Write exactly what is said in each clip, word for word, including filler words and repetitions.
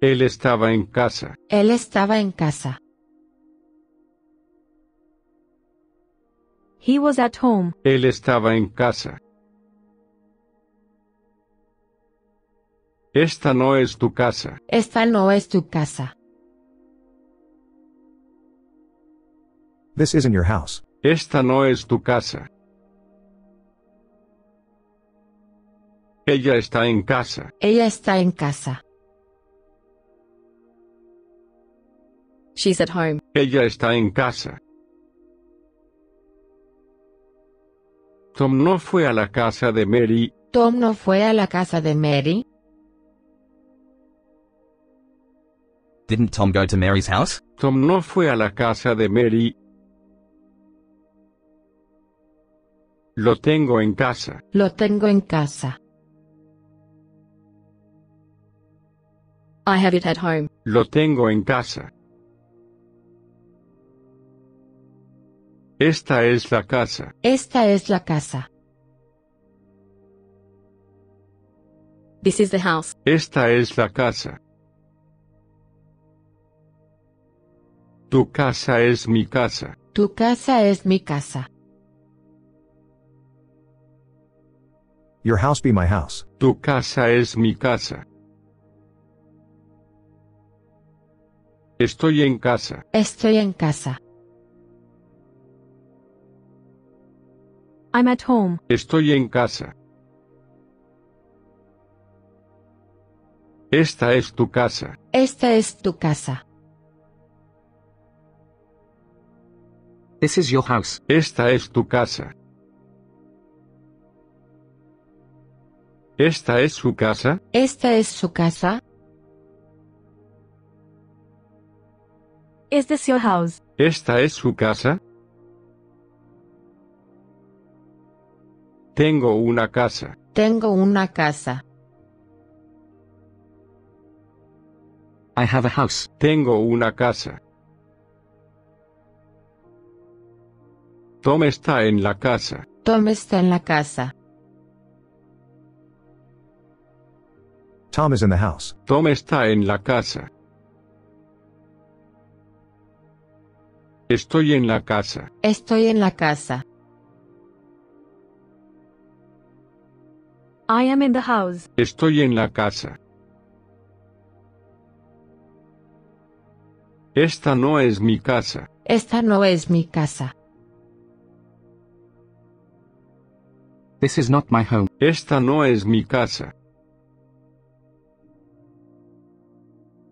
Él estaba en casa. Él estaba en casa. He was at home. Él estaba en casa. Esta no es tu casa. Esta no es tu casa. This isn't your house. Esta no es tu casa. Ella está en casa. Ella está en casa. She's at home. Ella está en casa. Tom no fue a la casa de Mary. Tom no fue a la casa de Mary. Didn't Tom go to Mary's house? Tom no fue a la casa de Mary. Lo tengo en casa. Lo tengo en casa. I have it at home. Lo tengo en casa. Esta es la casa. Esta es la casa. This is the house. Esta es la casa. Tu casa es mi casa. Tu casa es mi casa. Your house be my house. Tu casa es mi casa. Estoy en casa. Estoy en casa. I'm at home. Estoy en casa. Esta es tu casa. Esta es tu casa. This is your house. Esta es tu casa. Esta es su casa. Esta es su casa. Is this your house? Esta es su casa. Tengo una casa. Tengo una casa. I have a house. Tengo una casa. Tom está en la casa. Tom está en la casa. Tom is in the house. Tom está en la casa. Estoy en la casa. Estoy en la casa. I am in the house. Estoy en la casa. Esta no es mi casa. Esta no es mi casa. This is not my home. Esta no es mi casa.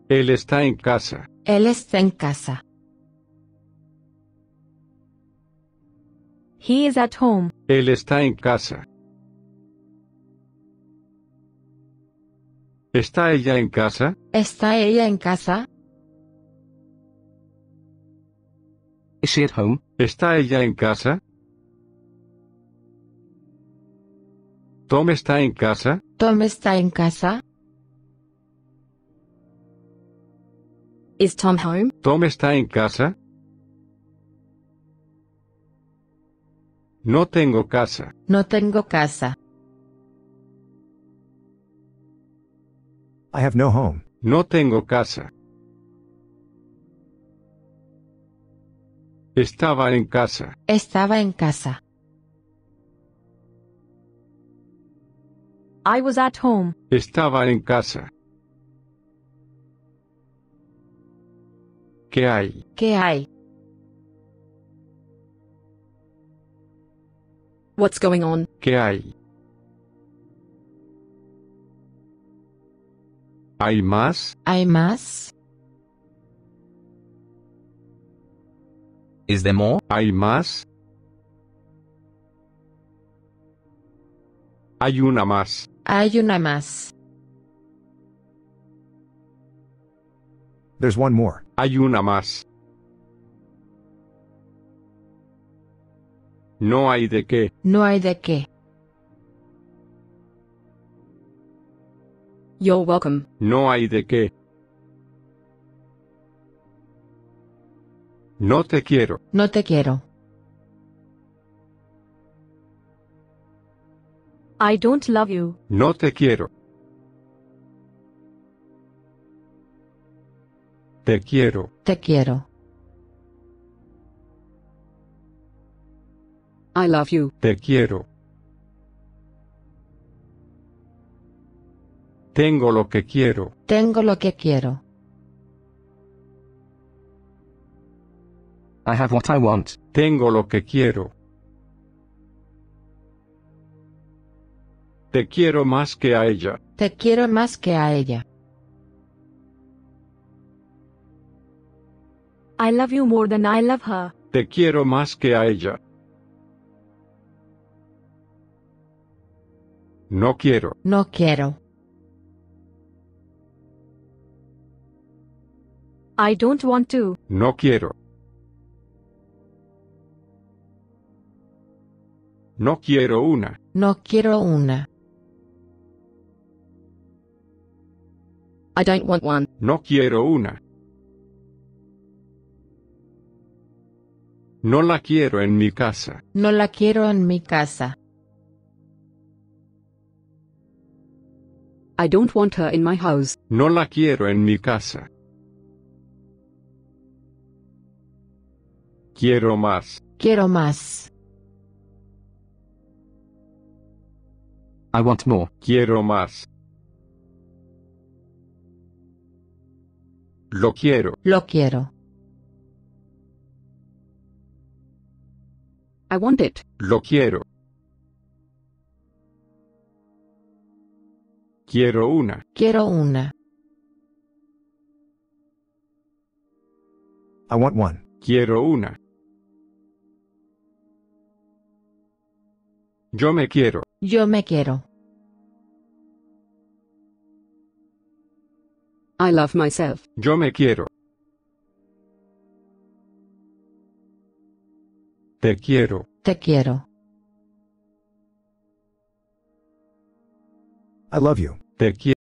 Él está en casa. Él está en casa. He is at home. Él está en casa. ¿Está ella en casa? ¿Está ella en casa? Is she at home? ¿Está ella en casa? ¿Tom está en casa? ¿Tom está en casa? Is Tom home? ¿Tom está en casa? No tengo casa. No tengo casa. I have no home. No tengo casa. Estaba en casa. Estaba en casa. I was at home. Estaba en casa. ¿Qué hay? ¿Qué hay? What's going on? ¿Qué hay? ¿Hay más? ¿Hay más? Is there more? ¿Hay más? Hay una más. Hay una más. There's one more. Hay una más. No hay de qué. No hay de qué. You're welcome. No hay de qué. No te quiero. No te quiero. I don't love you. No te quiero. Te quiero. Te quiero. I love you. Te quiero. Tengo lo que quiero. Tengo lo que quiero. I have what I want. Tengo lo que quiero. Te quiero más que a ella. Te quiero más que a ella. I love you more than I love her. Te quiero más que a ella. No quiero. No quiero. I don't want to. No quiero. No quiero una. No quiero una. I don't want one. No quiero una. No la quiero en mi casa. No la quiero en mi casa. I don't want her in my house. No la quiero en mi casa. Quiero más. Quiero más. I want more. Quiero más. Lo quiero. Lo quiero. I want it. Lo quiero. Quiero una. Quiero una. I want one. Quiero una. Yo me quiero. Yo me quiero. I love myself. Yo me quiero. Te quiero. Te quiero. I love you. Te quiero.